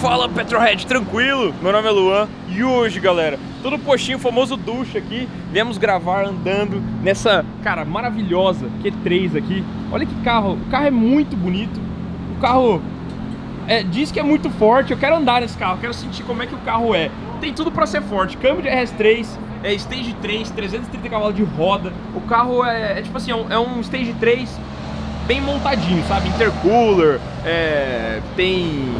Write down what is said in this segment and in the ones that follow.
Fala PetrolHead, tranquilo? Meu nome é Luan e hoje, galera, tô no postinho, famoso ducha aqui. Viemos gravar andando nessa, cara, maravilhosa Q3 aqui. Olha que carro, o carro é muito bonito. O carro diz que é muito forte, eu quero andar nesse carro, quero sentir como é que o carro é. Tem tudo pra ser forte, câmbio de RS3, Stage 3, 330 cavalos de roda. O carro é tipo assim, é um Stage 3 bem montadinho, sabe? Intercooler, tem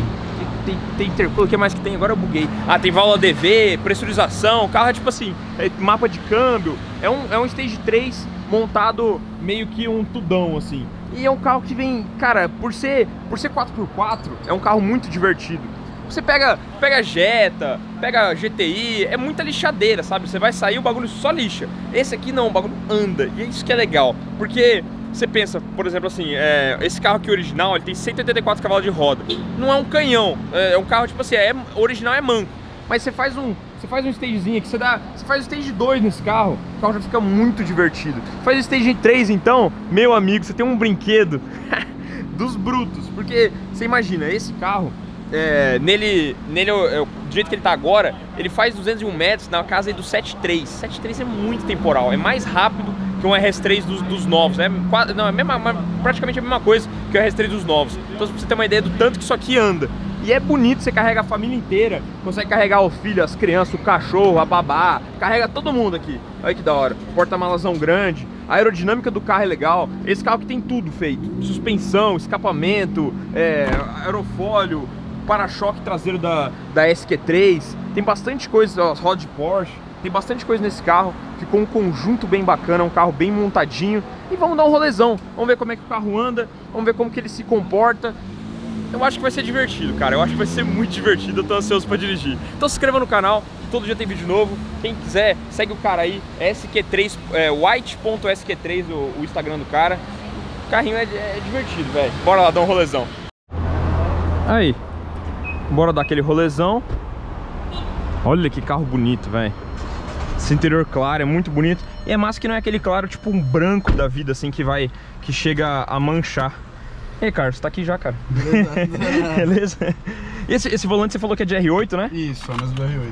intercooler, o que mais que tem? Agora eu buguei. Ah, tem válvula DV, pressurização, o carro é tipo assim, mapa de câmbio, é um Stage 3 montado meio que um tudão, assim. E é um carro que vem, cara, por ser 4x4, é um carro muito divertido. Você pega Jetta, pega GTI, é muita lixadeira, sabe? Você vai sair, o bagulho só lixa. Esse aqui não, o bagulho anda, e é isso que é legal, porque... Você pensa, por exemplo assim, esse carro aqui original, ele tem 184 cavalos de roda. Não é um canhão, é um carro tipo assim, original é manco. Mas você faz um stagezinho aqui, você faz o stage 2 nesse carro, o carro já fica muito divertido. Faz o stage 3 então, meu amigo, você tem um brinquedo dos brutos. Porque você imagina, esse carro, nele do jeito que ele tá agora, ele faz 201 metros na casa aí do 7.3. 7.3 é muito temporal, é mais rápido que um RS3 dos novos, né? Não, praticamente a mesma coisa que o RS3 dos novos. Então pra você ter uma ideia do tanto que isso aqui anda. E é bonito, você carrega a família inteira, consegue carregar o filho, as crianças, o cachorro, a babá, carrega todo mundo aqui. Olha que da hora, porta-malazão grande, a aerodinâmica do carro é legal. Esse carro que tem tudo feito, suspensão, escapamento, aerofólio, para-choque traseiro da SQ3, tem bastante coisa, ó, as rodas de Porsche. Tem bastante coisa nesse carro, ficou um conjunto bem bacana, um carro bem montadinho. E vamos dar um rolezão, vamos ver como é que o carro anda, vamos ver como que ele se comporta. Eu acho que vai ser divertido, cara, eu acho que vai ser muito divertido, eu tô ansioso pra dirigir. Então se inscreva no canal, todo dia tem vídeo novo. Quem quiser, segue o cara aí, SQ3, white.sq3, o Instagram do cara. O carrinho é divertido, velho. Bora lá dar um rolezão. Aí, bora dar aquele rolezão. Olha que carro bonito, velho. Esse interior claro é muito bonito. E é massa que não é aquele claro tipo um branco da vida, assim, que chega a manchar. E aí, Carlos, você tá aqui já, cara? Beleza? Esse volante você falou que é de R8, né? Isso, é mesmo do R8.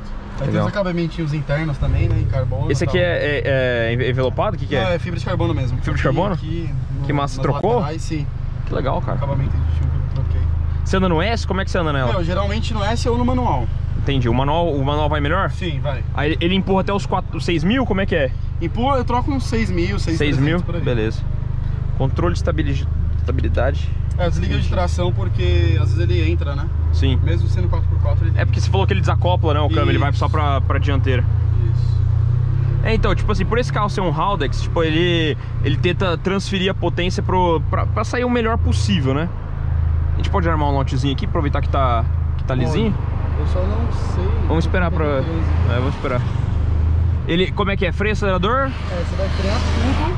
Aí tem os acabamentinhos internos também, né, em carbono. Esse aqui é envelopado? O que é? Não, é fibra de carbono mesmo. Fibra de carbono? Aqui no, que massa, trocou? Laterais, sim. Que legal, cara. Acabamento aditivo que eu troquei. Você anda no S? Como é que você anda nela? Não, geralmente no S ou no manual. Entendi, o manual vai melhor? Sim, vai. Aí ele empurra até os 6 mil, como é que é? Empurra, eu troco uns 6 mil, 6 mil, beleza. Controle de estabilidade. Eu desliguei o de tração porque às vezes ele entra, né? Sim. Mesmo sendo 4x4 ele... É porque você falou que ele desacopla, né, o câmbio, ele vai só pra dianteira. Isso. É, então, tipo assim, por esse carro ser um Haldex, tipo, ele tenta transferir a potência pra sair o melhor possível, né? A gente pode armar um lotezinho aqui, aproveitar que tá lisinho. Eu só não sei. Vamos esperar pra... Vamos esperar. Ele, como é que é? Freio, acelerador? Você vai frear tudo.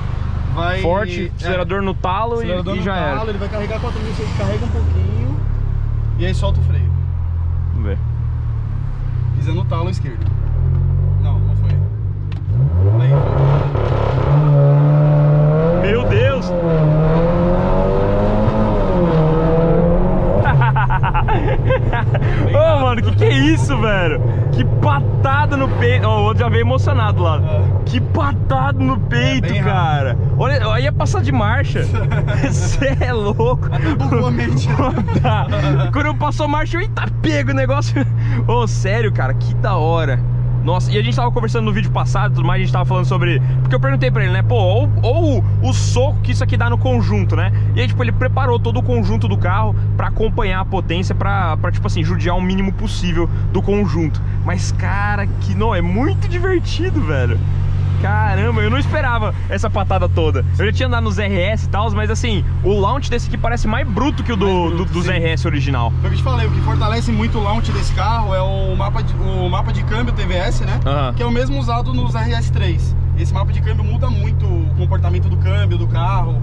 Vai... Forte, acelerador no talo, acelerador e no já talo, era. Ele vai carregar 4.000, você carrega um pouquinho. E aí solta o freio. Vamos ver. Pisa no talo esquerdo. Não, não foi. Aí foi. Meu Deus! Ô, mano, que é isso, velho? Que patada no peito. Ó, o outro já veio emocionado lá. Que patada no peito, cara. Olha, aí ia passar de marcha. Você é louco. Tá. Quando eu passou a marcha, eu eita, pego o negócio. Ô, sério, cara, que da hora. Nossa, e a gente tava conversando no vídeo passado, tudo mais, a gente tava falando sobre... Porque eu perguntei pra ele, né, pô, ou o soco que isso aqui dá no conjunto, né? E aí, tipo, ele preparou todo o conjunto do carro pra acompanhar a potência, pra tipo assim, judiar o mínimo possível do conjunto. Mas, cara, que não, é muito divertido, velho. Caramba, eu não esperava essa patada toda. Eu já tinha andado nos RS e tal, mas assim, o launch desse aqui parece mais bruto que o dos RS original. Foi o que eu te falei, o que fortalece muito o launch desse carro é o mapa de câmbio TVS, né? Uhum. Que é o mesmo usado nos RS3. Esse mapa de câmbio muda muito o comportamento do câmbio, do carro.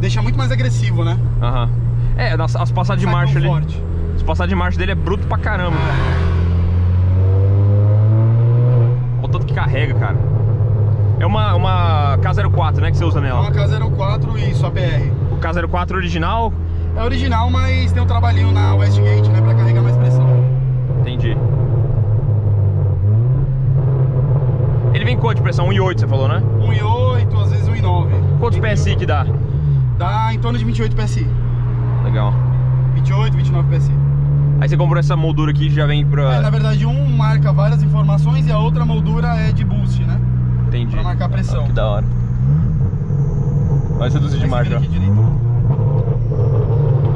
Deixa muito mais agressivo, né? Aham. Uhum. É, as passadas de marcha ali. Forte. As passadas de marcha dele é bruto pra caramba. Olha o tanto que carrega, cara. É uma K04, né, que você usa nela? É uma K04 e só PR. O K04 original? É original, mas tem um trabalhinho na Westgate, né, pra carregar mais pressão. 1,8 você falou, né? 1,8, às vezes 1,9. Quanto PSI que dá? Dá em torno de 28 PSI. Legal. 28, 29 PSI. Aí você comprou essa moldura aqui já vem pra... É, na verdade um marca várias informações e a outra moldura é de boost, né? Entendi. Pra marcar pressão. Ah, que da hora. Vai seduzir demais já.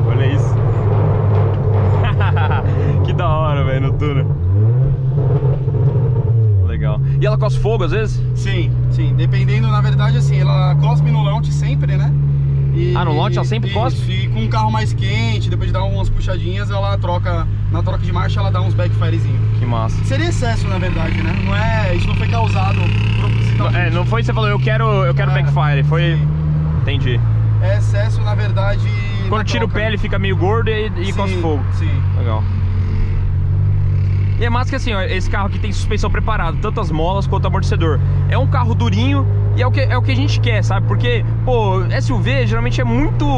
Olha isso. Que da hora, velho, no túnel. Legal. E ela cospe fogo às vezes? Sim, sim. Dependendo, na verdade, assim, ela cospe no launch sempre, né? E, ah, no launch ela sempre cospe? E com um carro mais quente, depois de dar umas puxadinhas, ela troca, na troca de marcha ela dá uns backfirezinhos. Que massa. Seria excesso, na verdade, né? Não é, isso não foi causado propositalmente. É, não foi você falou, eu quero backfire, foi... Sim. Entendi. É excesso, na verdade... Quando tira o pé ele fica meio gordo e cospe fogo. Sim. Legal. E é massa que assim, ó, esse carro aqui tem suspensão preparada, tanto as molas quanto o amortecedor. É um carro durinho e é o que a gente quer, sabe? Porque, pô, SUV geralmente é muito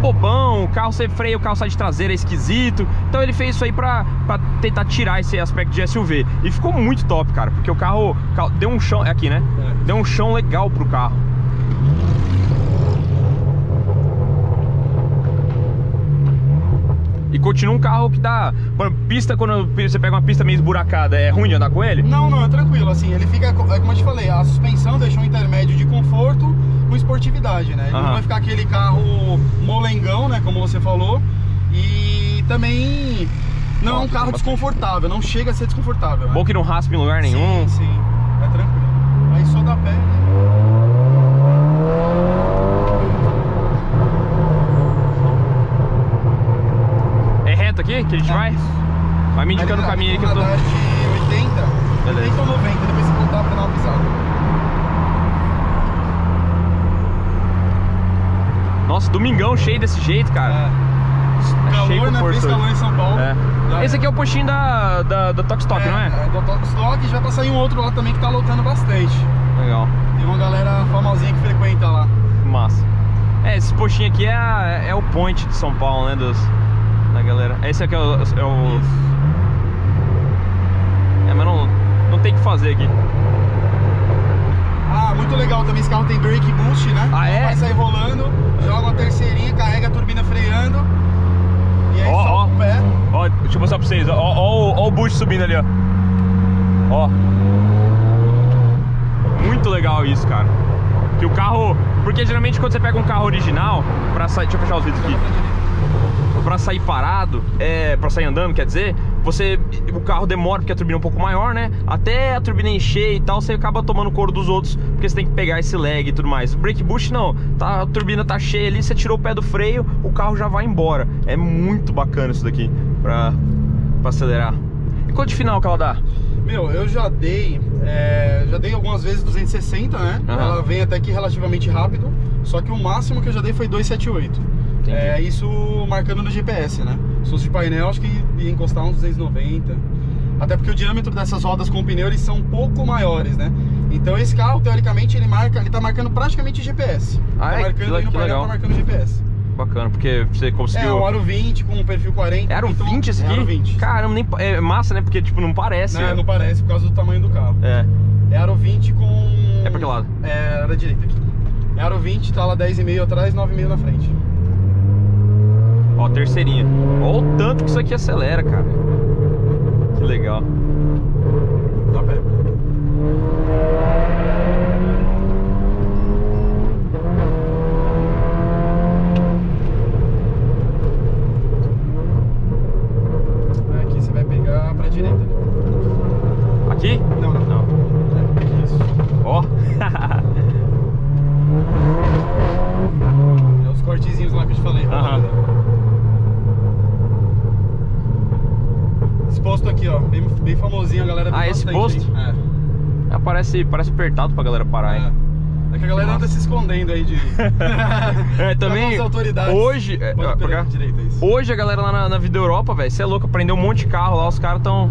bobão, o carro você freia, o carro sai de traseira, é esquisito. Então ele fez isso aí pra tentar tirar esse aspecto de SUV. E ficou muito top, cara, porque o carro, deu um chão, é aqui, né? É. Deu um chão legal pro carro. E continua um carro que dá... Pista, quando você pega uma pista meio esburacada, é ruim de andar com ele? Não, não, é tranquilo, assim, ele fica... Como eu te falei, a suspensão deixou um intermédio de conforto com esportividade, né? Ele não vai ficar aquele carro molengão, né, como você falou. E também não é um carro desconfortável, não chega a ser desconfortável. Bom, né? Que não raspa em lugar nenhum. Sim, sim, é tranquilo. Aí só dá pé, né? Aqui, que a gente vai me indicando o caminho aí que eu tô... Nadar de 80 ou 90, depois você voltar pra dar uma pisada. Nossa, domingão cheio desse jeito, cara. É. Calor, cheio, né? Fez calor em São Paulo. É. Esse aqui é o postinho da Tok&Stok, não é? É, da Tok&Stok, já tá saindo um outro lá também que tá lotando bastante. Legal. Tem uma galera famosinha que frequenta lá. Massa. É, esse postinho aqui é o point de São Paulo, né, da galera. Esse aqui é o... É, mas não tem o que fazer aqui. Ah, muito legal também. Esse carro tem brake boost, né? Ah, é? Vai sair rolando, joga uma terceirinha, carrega a turbina freando. E aí solta o pé. Ó, deixa eu mostrar pra vocês. Ó o boost subindo ali, ó. Ó. Muito legal isso, cara. Que o carro... Porque geralmente quando você pega um carro original, pra sair... Deixa eu fechar os vidros aqui. Pra sair parado, pra sair andando, quer dizer, o carro demora porque a turbina é um pouco maior, né? Até a turbina encher e tal, você acaba tomando couro dos outros, porque você tem que pegar esse lag e tudo mais. O brake boost não, a turbina tá cheia ali, você tirou o pé do freio, o carro já vai embora. É muito bacana isso daqui pra acelerar. E quanto de final que ela dá? Meu, eu já dei algumas vezes 260, né? Uhum. Ela vem até aqui relativamente rápido, só que o máximo que eu já dei foi 278. Entendi. É isso marcando no GPS, né? Se fosse de painel, acho que ia encostar uns 290. Até porque o diâmetro dessas rodas com pneu, eles são um pouco maiores, né? Então esse carro, teoricamente, ele tá marcando praticamente GPS. Ah, tá marcando aí no painel, tá marcando GPS. Bacana, porque você conseguiu... É, um aro 20 com um perfil 40. É aro 20 esse aqui? É aro 20. Caramba, nem... é massa, né? Porque, tipo, não parece. Não, não parece por causa do tamanho do carro. É. É aro 20 com... É pra que lado? É, era direita aqui. É aro 20, tá lá 10,5 atrás, 9,5 na frente. Ó, terceirinha. Ó o tanto que isso aqui acelera, cara. Que legal. Tá perto. Aqui você vai pegar pra direita. Aqui? Não, não. Não. É, isso. Ó. É os cortezinhos lá que eu te falei. Posto aqui, ó, bem famosinho, a galera. Ah, esse posto? Hein? É. Parece apertado pra galera parar, hein? É que a galera anda se escondendo aí de... É, também, hoje... Pode pegar direito, é isso. Hoje a galera lá na Vida Europa, velho, você é louco, prendeu um monte de carro lá, os caras tão...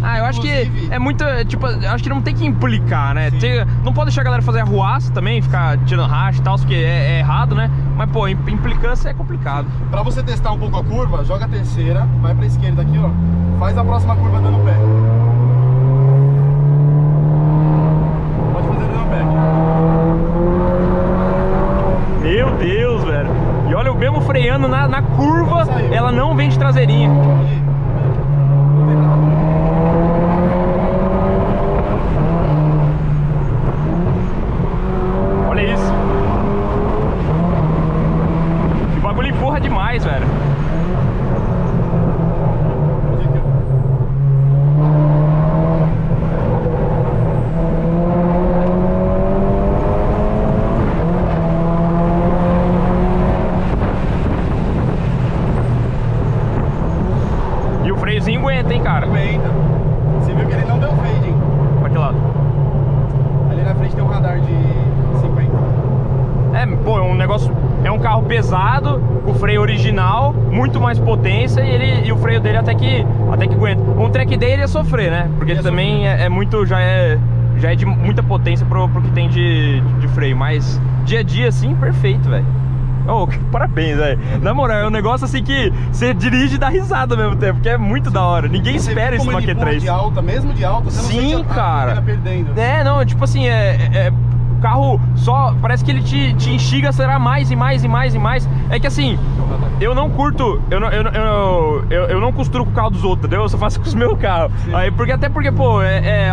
Ah, eu acho que é muita... Tipo, acho que não tem que implicar, né? Tem, não pode deixar a galera fazer arruaça também, ficar tirando racha e tal, porque é errado, né? Mas, pô, implicância é complicado. Pra você testar um pouco a curva, joga a terceira, vai pra esquerda aqui, ó. Faz a próxima curva dando pé. Pode fazer dando pé. Assim aguenta, hein, cara? Aguenta. Você viu que ele não deu fade, hein? Pra que lado? Ali na frente tem um radar de 50. É, pô, é um negócio... É um carro pesado, o freio original, muito mais potência e, o freio dele até que aguenta. Um track day ele ia sofrer, né? Porque ele também é muito... Já é de muita potência pro que tem de freio, mas dia a dia, assim, perfeito, velho. Oh, parabéns, velho. Na moral, é um negócio assim que você dirige e dá risada ao mesmo tempo, porque é muito da hora. Ninguém espera isso no Q3. De alta, mesmo de alta, você não sente cara perdendo. É, não, tipo assim, o carro só, parece que ele te instiga a acelerar mais e mais e mais e mais. É que assim, eu não curto, eu não costuro com o carro dos outros, entendeu? Eu só faço com os meus carros. Aí, porque, pô,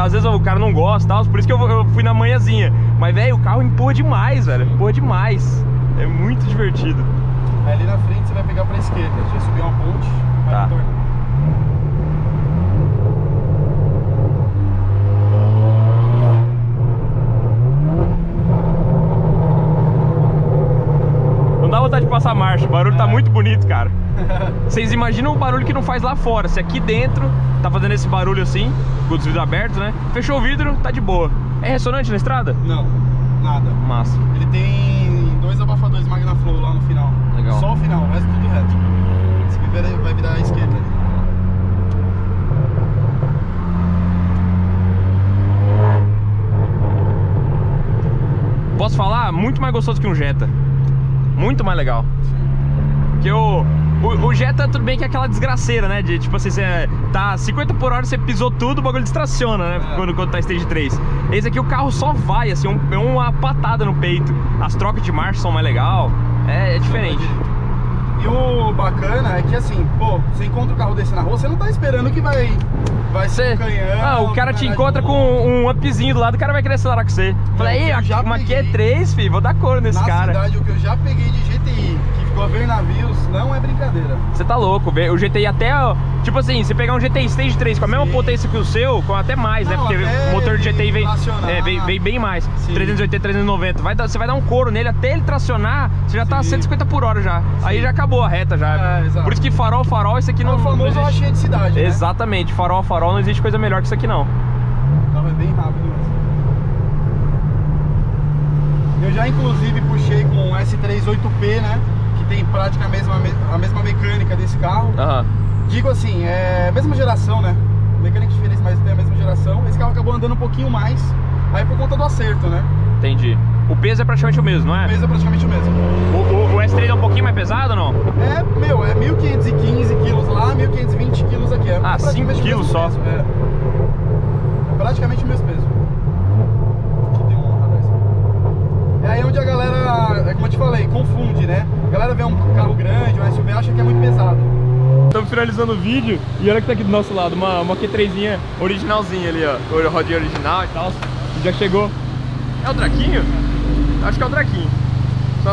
às vezes o cara não gosta e tal, por isso que eu fui na manhãzinha. Mas, velho, o carro empurra demais, velho, empurra demais. É muito divertido. Aí ali na frente você vai pegar pra esquerda, você vai subir uma ponte, vai tá. Torno. Não dá vontade de passar a marcha, o barulho tá muito bonito, cara. Vocês imaginam o barulho que não faz lá fora, se aqui dentro tá fazendo esse barulho assim, com os vidros abertos, né? Fechou o vidro, tá de boa. É ressonante na estrada? Não, nada. Massa. Ele tem... dois abafadores Magnaflow lá no final. Legal. Só o final, o resto tudo reto. Esse primeiro vai virar à esquerda ali. Posso falar? Muito mais gostoso que um Jetta. Muito mais legal. Porque o Jetta, tudo bem que é aquela desgraceira, né? De tipo assim, você tá 50 por hora, você pisou tudo, o bagulho distraciona, né? É. Quando tá stage 3. Esse aqui o carro só vai, assim, é uma patada no peito. As trocas de marcha são mais legal, é diferente. E o bacana é que assim, pô, você encontra o carro desse na rua, você não tá esperando que vai ser um canhão. Ah, o cara te encontra com um upzinho do lado, o cara vai querer acelerar com você. Falei, uma Q3, filho, vou dar cor nesse cara. Na verdade, o que eu já peguei de GTI, que ficou a ver navios, não é brincadeira. Você tá louco, o GTI até, tipo assim, você pegar um GTI Stage 3 com a mesma potência que o seu, com até mais, né? Porque o motor do GTI veio bem mais, 380, 390. Você vai dar um couro nele, até ele tracionar, você já tá a 150 por hora já. Aí já acabou a reta já. Por isso que farol, isso aqui não... É o famoso lanchinha de cidade, né? Exatamente, farol, não existe coisa melhor que isso aqui não. Tava bem rápido mesmo. Eu já inclusive puxei com um S38P, né? Que tem prática a mesma mecânica desse carro. Digo assim, é a mesma geração, né? Mecânica diferente, mas tem a mesma geração. Esse carro acabou andando um pouquinho mais, aí por conta do acerto, né? Entendi. O peso é praticamente o mesmo, não é? O peso é praticamente o mesmo. O S3 é um pouquinho mais pesado ou não? É 1.515 quilos lá, 1.520 quilos aqui. É 5 quilos só? Peso, praticamente o mesmo peso. É aí onde a galera, como eu te falei, confunde, né? A galera vê um carro grande, um SUV, acha que é muito pesado. Estamos finalizando o vídeo e olha que tá aqui do nosso lado, uma Q3zinha originalzinha ali, ó. Rodinha original e tal. Já chegou. É o Draquinho? Acho que é o Draquinho.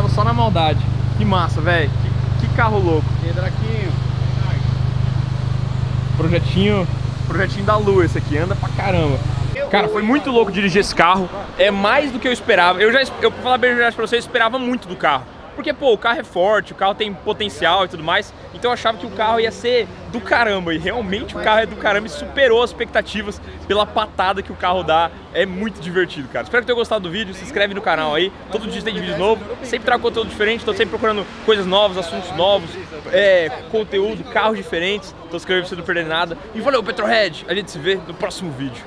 Só na maldade. Que massa, velho. Que carro louco. E aí, Draquinho? Projetinho da lua esse aqui. Anda pra caramba. Cara, foi muito louco dirigir esse carro. É mais do que eu esperava. Eu pra falar bem a verdade pra vocês, eu esperava muito do carro. Porque, pô, o carro é forte, o carro tem potencial e tudo mais. Então eu achava que o carro ia ser do caramba. E realmente o carro é do caramba e superou as expectativas pela patada que o carro dá. É muito divertido, cara. Espero que tenham gostado do vídeo. Se inscreve no canal aí. Todo dia tem vídeo novo. Sempre trago conteúdo diferente. Tô sempre procurando coisas novas, assuntos novos, conteúdo, carros diferentes. Então se inscreve pra você não perder nada. E valeu, PetrolHead. A gente se vê no próximo vídeo.